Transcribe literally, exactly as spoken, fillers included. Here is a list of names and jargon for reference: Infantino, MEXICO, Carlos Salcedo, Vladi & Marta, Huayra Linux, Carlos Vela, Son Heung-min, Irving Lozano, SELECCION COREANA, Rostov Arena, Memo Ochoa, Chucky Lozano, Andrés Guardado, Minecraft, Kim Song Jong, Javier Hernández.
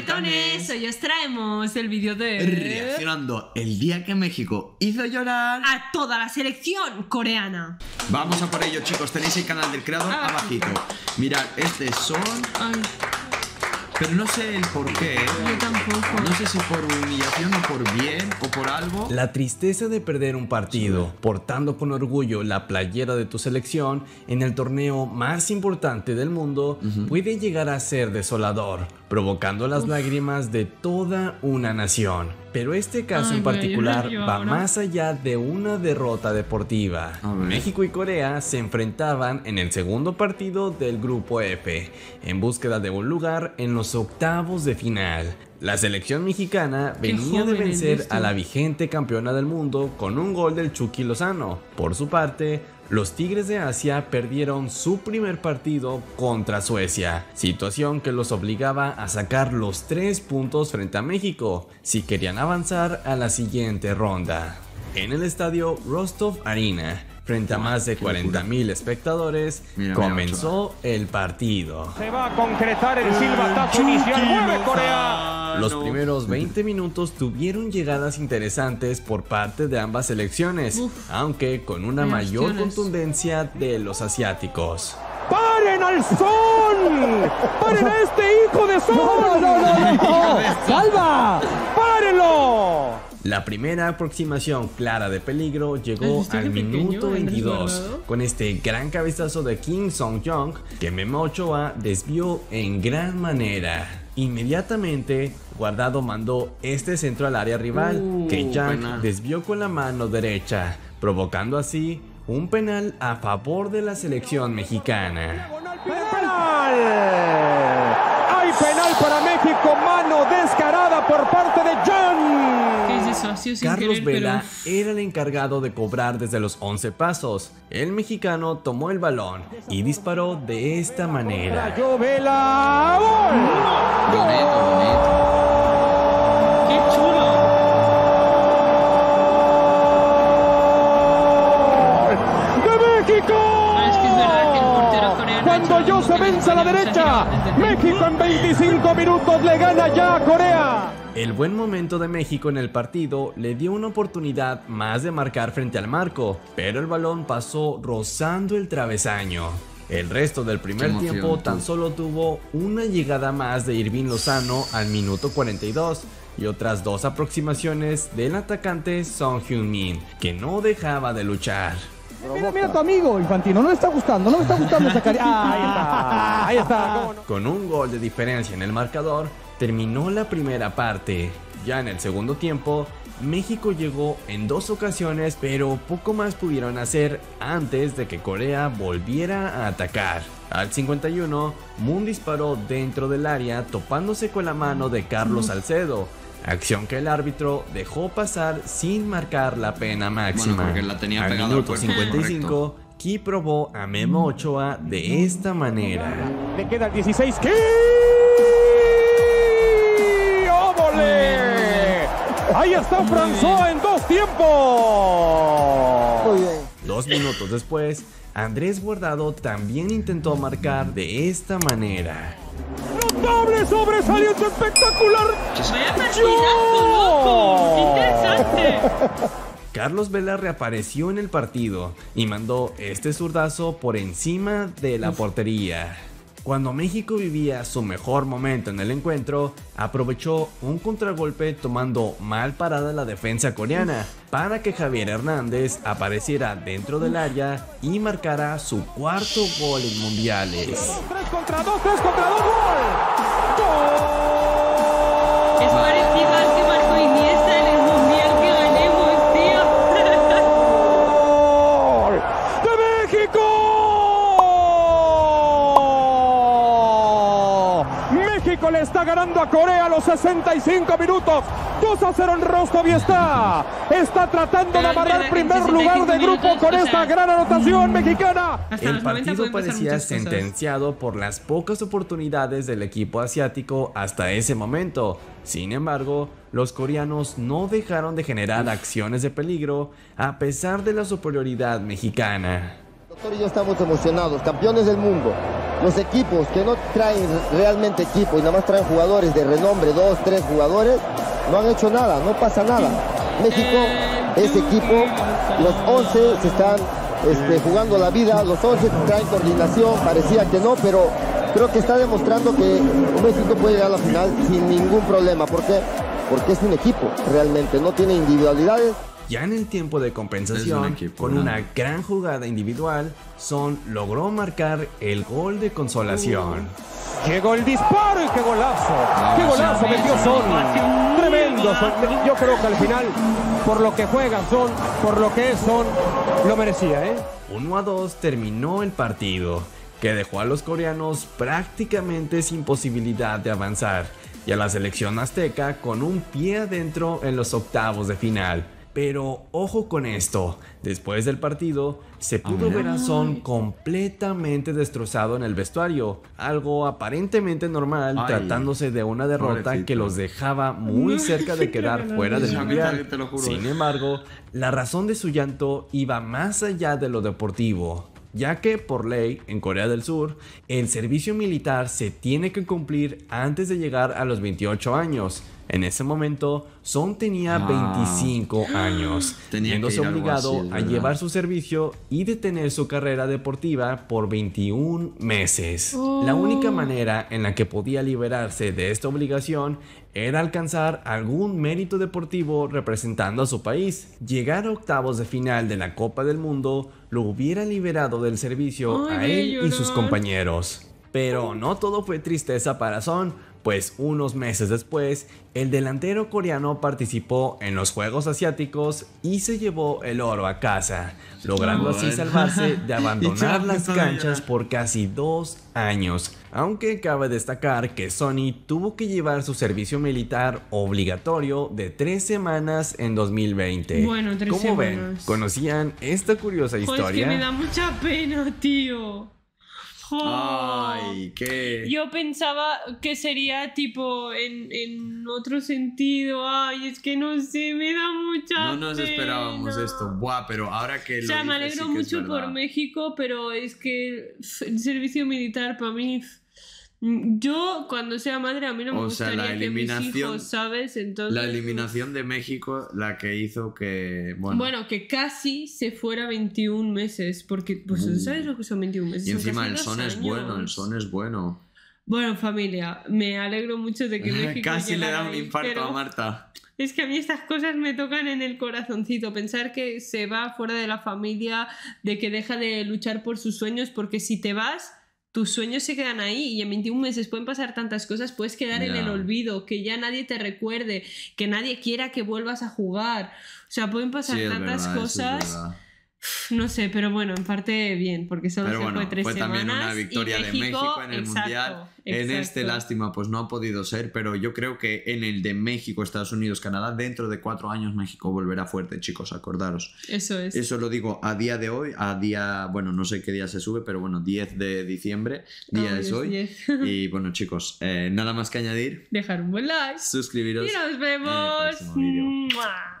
guapetones, hoy os traemos el vídeo de... Reaccionando el día que México hizo llorar a toda la selección coreana. Vamos a por ello, chicos, tenéis el canal del creador ah, abajito. Mirad, este son... Ay. Pero no sé el por qué. Yo tampoco. No sé si por humillación o por bien o por algo. La tristeza de perder un partido, portando con orgullo la playera de tu selección en el torneo más importante del mundo, uh-huh, puede llegar a ser desolador, provocando las Uf. lágrimas de toda una nación. Pero este caso Ay, en particular no, yo, yo, va ahora. más allá de una derrota deportiva. México y Corea se enfrentaban en el segundo partido del grupo F, en búsqueda de un lugar en los octavos de final. La selección mexicana venía de vencer a la vigente campeona del mundo con un gol del Chucky Lozano. Por su parte, los Tigres de Asia perdieron su primer partido contra Suecia, situación que los obligaba a sacar los tres puntos frente a México si querían avanzar a la siguiente ronda. En el estadio Rostov Arena, frente a más de cuarenta mil espectadores, mira, comenzó mira, el partido. Se va a concretar el silbatazo inicial, mueve Corea. Los primeros veinte minutos tuvieron llegadas interesantes por parte de ambas selecciones, Uf, aunque con una mayor opciones. contundencia de los asiáticos. ¡Paren al Son! ¡Paren a este hijo de Son! ¡No, no, no, no! ¡Salva! ¡Párenlo! La primera aproximación clara de peligro llegó al minuto veintidós, con este gran cabezazo de Kim Song Jong que Memo Ochoa desvió en gran manera. Inmediatamente, Guardado mandó este centro al área rival, uh, que Jong desvió con la mano derecha, provocando así un penal a favor de la selección mexicana. ¡Penal! ¡Hay penal para México! ¡Mano descarada por parte de Jong! Carlos Vela era el encargado de cobrar desde los once pasos. El mexicano tomó el balón y disparó de esta manera. ¡Vela! ¡Gol! ¡Bonito, bonito! ¡Qué chulo! ¡De México! Es que es verdad que el portero coreano... Cuando yo se vence a la derecha, México en veinticinco minutos le gana ya a Corea. El buen momento de México en el partido le dio una oportunidad más de marcar frente al marco, pero el balón pasó rozando el travesaño. El resto del primer tiempo tan solo tuvo una llegada más de Irving Lozano al minuto cuarenta y dos y otras dos aproximaciones del atacante Son Heung-min, que no dejaba de luchar. Mira, mira a tu amigo, Infantino, no le está gustando, no le está gustando esa carita. Ah, ahí está, ahí está. Con un gol de diferencia en el marcador, terminó la primera parte. Ya en el segundo tiempo, México llegó en dos ocasiones, pero poco más pudieron hacer antes de que Corea volviera a atacar. Al cincuenta y uno, Moon disparó dentro del área topándose con la mano de Carlos Salcedo, acción que el árbitro dejó pasar sin marcar la pena máxima. Bueno, la tenía al minuto cincuenta y cinco, Kim probó a Memo Ochoa de esta manera. Le queda el dieciséis. ¡Kim! ¡Óvole! Ahí está François en dos tiempos. Muy bien. Dos minutos después, Andrés Guardado también intentó marcar de esta manera. ¡Doble sobresaliente espectacular! ¡Vaya partidazo, loco! ¡Interesante! Carlos Vela reapareció en el partido y mandó este zurdazo por encima de la portería. Cuando México vivía su mejor momento en el encuentro, aprovechó un contragolpe tomando mal parada la defensa coreana para que Javier Hernández apareciera dentro del área y marcara su cuarto gol en mundiales. ¡Tres contra dos! ¡Tres contra dos! ¡Gol! ¡Es parecido al que marcó Iniesta en el mundial que ganemos, tío! ¡De México! México le está ganando a Corea a los sesenta y cinco minutos, dos a cero en Rostov y está, está tratando de amarrar primer lugar de grupo con esta gran anotación mexicana. El partido parecía sentenciado por las pocas oportunidades del equipo asiático hasta ese momento. Sin embargo, los coreanos no dejaron de generar acciones de peligro a pesar de la superioridad mexicana. Ya estamos emocionados, campeones del mundo. Los equipos que no traen realmente equipo y nada más traen jugadores de renombre, dos, tres jugadores, no han hecho nada, no pasa nada. México es equipo, los once se están este, jugando la vida, los once traen coordinación, parecía que no, pero creo que está demostrando que México puede llegar a la final sin ningún problema. ¿Por qué? Porque es un equipo realmente, no tiene individualidades. Ya en el tiempo de compensación, un equipo, con ¿no? una gran jugada individual, Son logró marcar el gol de consolación. Uh, llegó el disparo y qué golazo, no, qué golazo metió Son. Tremendo Son. Yo creo que al final, por lo que juega Son, por lo que es Son, lo merecía, ¿eh? uno a dos terminó el partido, que dejó a los coreanos prácticamente sin posibilidad de avanzar, y a la selección azteca con un pie adentro en los octavos de final. Pero ojo con esto, después del partido se pudo ver a Son completamente destrozado en el vestuario, algo aparentemente normal. Ay, tratándose de una derrota pobrecito. Que los dejaba muy cerca de quedar fuera del mundial. Sin embargo, la razón de su llanto iba más allá de lo deportivo, ya que por ley en Corea del Sur el servicio militar se tiene que cumplir antes de llegar a los veintiocho años. En ese momento, Son tenía veinticinco ah, años, viéndose obligado así, a llevar su servicio y detener su carrera deportiva por veintiún meses. Oh. La única manera en la que podía liberarse de esta obligación era alcanzar algún mérito deportivo representando a su país. Llegar a octavos de final de la Copa del Mundo lo hubiera liberado del servicio oh, a él y sus compañeros. Pero no todo fue tristeza para Son, pues unos meses después, el delantero coreano participó en los Juegos Asiáticos y se llevó el oro a casa, logrando así salvarse de abandonar las canchas por casi dos años. Aunque cabe destacar que Sonny tuvo que llevar su servicio militar obligatorio de tres semanas en dos mil veinte. Bueno, tres semanas. ¿Cómo ven? ¿Conocían esta curiosa historia? Pues que me da mucha pena, tío. Oh. Ay, ¿qué? Yo pensaba que sería tipo en, en otro sentido. Ay, es que no sé, me da mucha No nos pena. Esperábamos esto. Buah, pero ahora que lo O sea, me alegro sí mucho por México, pero es que el servicio militar para mí... Yo, cuando sea madre, a mí no me o gustaría sea, que mis hijos, ¿sabes? Entonces, la eliminación de México, la que hizo que... Bueno, bueno que casi se fuera veintiún meses, porque, pues, uh. ¿sabes lo que son veintiún meses? Y encima el Son es bueno, el Son es bueno. Bueno, familia, me alegro mucho de que México... Casi le da un infarto a Marta. Es que a mí estas cosas me tocan en el corazoncito. Pensar que se va fuera de la familia, de que deja de luchar por sus sueños, porque si te vas... Tus sueños se quedan ahí y en veintiún meses pueden pasar tantas cosas, puedes quedar yeah. en el olvido, que ya nadie te recuerde, que nadie quiera que vuelvas a jugar. O sea, pueden pasar sí, tantas verdad, cosas. No sé, pero bueno, en parte bien, porque solo pero se bueno, fue tres fue semanas. Fue también una victoria México, de México en el exacto, Mundial. Exacto. En este, lástima, pues no ha podido ser, pero yo creo que en el de México, Estados Unidos, Canadá, dentro de cuatro años México volverá fuerte, chicos, acordaros. Eso es. Eso lo digo a día de hoy, a día, bueno, no sé qué día se sube, pero bueno, diez de diciembre, día oh, es hoy. diez. Y bueno, chicos, eh, nada más que añadir. Dejar un buen like. Suscribiros. Y nos vemos. En el próximo video.